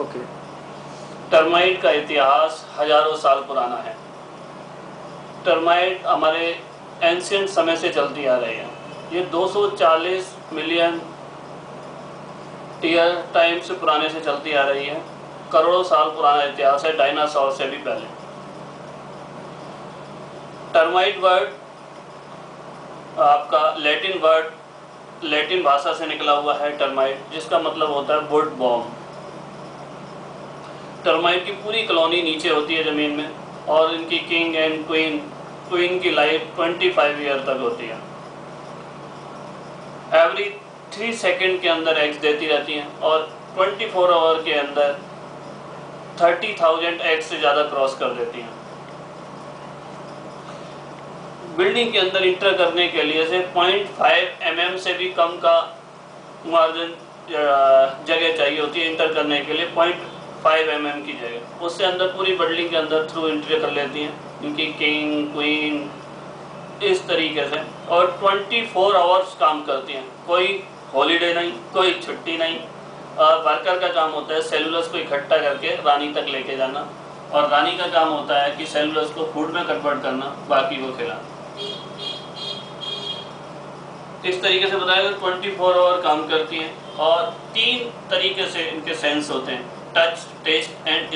Okay. Termite का इतिहास हजारों साल पुराना है। टर्माइट हमारे एंशिएंट समय से चलती आ रही है। ये 240 मिलियन ईयर टाइम से पुराने से चलती आ रही है। करोड़ों साल पुराना इतिहास है, डायनासोर से भी पहले। टर्माइट वर्ड आपका लैटिन वर्ड, लैटिन भाषा से निकला हुआ है टर्माइट, जिसका मतलब होता है वुड बॉम्ब। टर्माइट की पूरी कॉलोनी नीचे होती है ज़मीन में, और इनकी किंग एंड क्वीन की लाइफ 25 ईयर तक होती है। एवरी 3 सेकेंड के अंदर एग्स देती रहती हैं, और 24 आवर के अंदर 30,000 एग्स से ज़्यादा क्रॉस कर देती हैं। बिल्डिंग के अंदर इंटर करने के लिए से 0.5 mm से भी कम का मार्जिन जगह चाहिए होती है। इंटर करने के लिए 0.5 mm की जगह, उससे अंदर पूरी बिल्डिंग के अंदर थ्रू इंटर कर लेती हैं इनकी किंग क्वीन, इस तरीके से। और 24 आवर्स काम करती हैं, कोई हॉलीडे नहीं, कोई छुट्टी नहीं। वर्कर का काम होता है सेलुलस को इकट्ठा करके रानी तक लेके जाना, और रानी का काम होता है कि सेलुलस को फूड में कन्वर्ट करना, बाकी को खिलाना। इस तरीके से बताया गया 24 आवर काम करती हैं। और 3 तरीके से इनके सेंस होते हैं, टच, टेस्ट एंड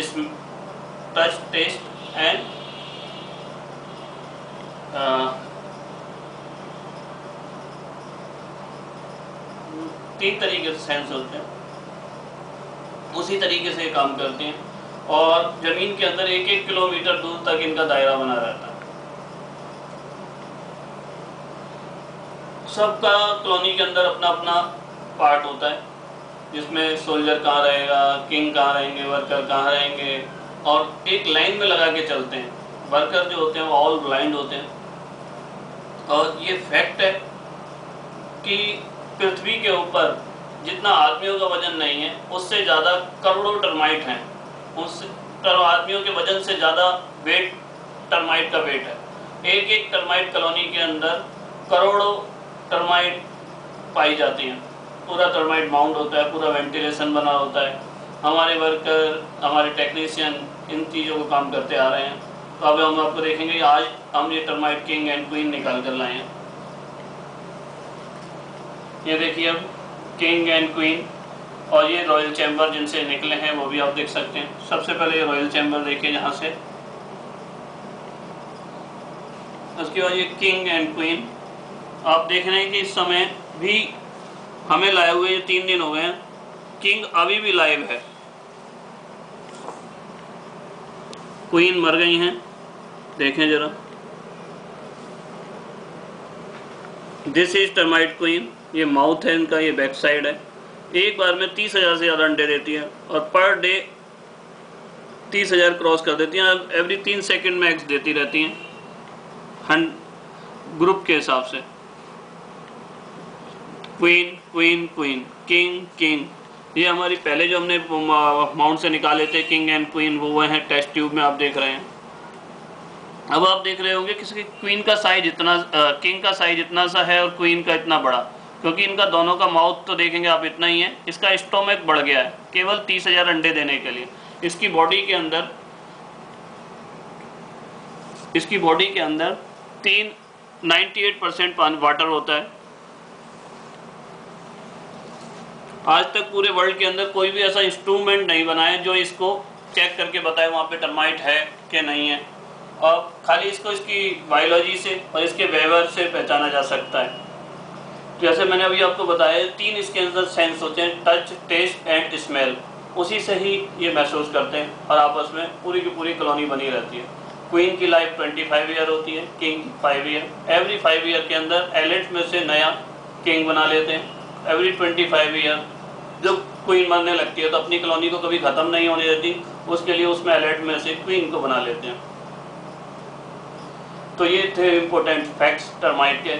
तीन तरीके से सेंस होते हैं, उसी तरीके से काम करते हैं। और ज़मीन के अंदर 1-1 किलोमीटर दूर तक इनका दायरा बना रहता है। सबका कॉलोनी के अंदर अपना अपना पार्ट होता है, जिसमें सोल्जर कहाँ रहेगा, किंग कहाँ रहेंगे, वर्कर कहाँ रहेंगे, और एक लाइन में लगा के चलते हैं। वर्कर जो होते हैं वो ऑल ब्लाइंड होते हैं। और ये फैक्ट है कि पृथ्वी के ऊपर जितना आदमियों का वजन नहीं है, उससे ज़्यादा करोड़ों टर्माइट हैं। उस आदमियों के वजन से ज़्यादा वेट टर्माइट का वेट है। 1-1 टर्माइट कॉलोनी के अंदर करोड़ों टर्माइट पाई जाती हैं। पूरा टर्माइट माउंट होता है, पूरा वेंटिलेशन बना होता है। हमारे वर्कर, हमारे टेक्नीशियन इन चीज़ों को काम करते आ रहे हैं। तो अब हम आपको देखेंगे आज हम ये टर्माइट किंग एंड क्वीन निकाल कर लाए हैं। ये देखिए अब किंग एंड क्वीन, और ये रॉयल चैम्बर जिनसे निकले हैं वो भी आप देख सकते हैं। सबसे पहले ये रॉयल चैम्बर देखिए यहाँ से, उसके बाद ये किंग एंड क्वीन। आप देख रहे हैं कि इस समय भी हमें लाए हुए 3 दिन हो गए हैं, किंग अभी भी लाइव है, क्वीन मर गई हैं। देखें जरा, दिस इज टर्माइट क्वीन। ये माउथ है इनका, ये बैक साइड है। एक बार में 30,000 से ज़्यादा अंडे देती है, और पर डे 30,000 क्रॉस कर देती हैं। अब एवरी 3 सेकेंड में एग्स देती रहती हैं, ग्रुप के हिसाब से। Queen queen queen, king king. ये हमारी पहले जो हमने माउंट से निकाले थे किंग एंड क्वीन, वो हैं टेस्ट ट्यूब में आप देख रहे हैं। अब आप देख रहे होंगे किसी क्वीन का साइज इतना, किंग का साइज इतना सा है, और क्वीन का इतना बड़ा, क्योंकि इनका दोनों का माउथ तो देखेंगे आप इतना ही है। इसका स्टोमक बढ़ गया है केवल 30,000 अंडे देने के लिए। इसकी बॉडी के अंदर 98% पानी वाटर होता है। आज तक पूरे वर्ल्ड के अंदर कोई भी ऐसा इंस्ट्रूमेंट नहीं बनाया जो इसको चेक करके बताए वहाँ पे टर्माइट है कि नहीं है। अब खाली इसको इसकी बायोलॉजी से और इसके व्यवहार से पहचाना जा सकता है। जैसे मैंने अभी आपको बताया, 3 इसके अंदर सेंस होते हैं, टच, टेस्ट एंड स्मेल। उसी से ही ये महसूस करते हैं, और आपस में पूरी की पूरी कॉलोनी बनी रहती है। क्वीन की लाइफ 25 ईयर होती है, किंग 5 ईयर। एवरी 5 ईयर के अंदर एलेट में से नया किंग बना लेते हैं। एवरी 25 ईयर जब क्वीन मरने लगती है, तो अपनी कॉलोनी को कभी ख़त्म नहीं होने देती, उसके लिए उसमें एलेट में से क्वीन को बना लेते हैं। तो ये थे इम्पोर्टेंट फैक्ट्स टर्माइट के।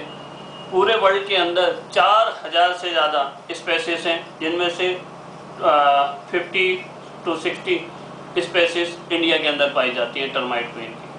पूरे वर्ल्ड के अंदर 4000 से ज़्यादा स्पेसिस हैं, जिनमें से 50 to 60 स्पेसिस इंडिया के अंदर पाई जाती है टर्माइट क्वीन की।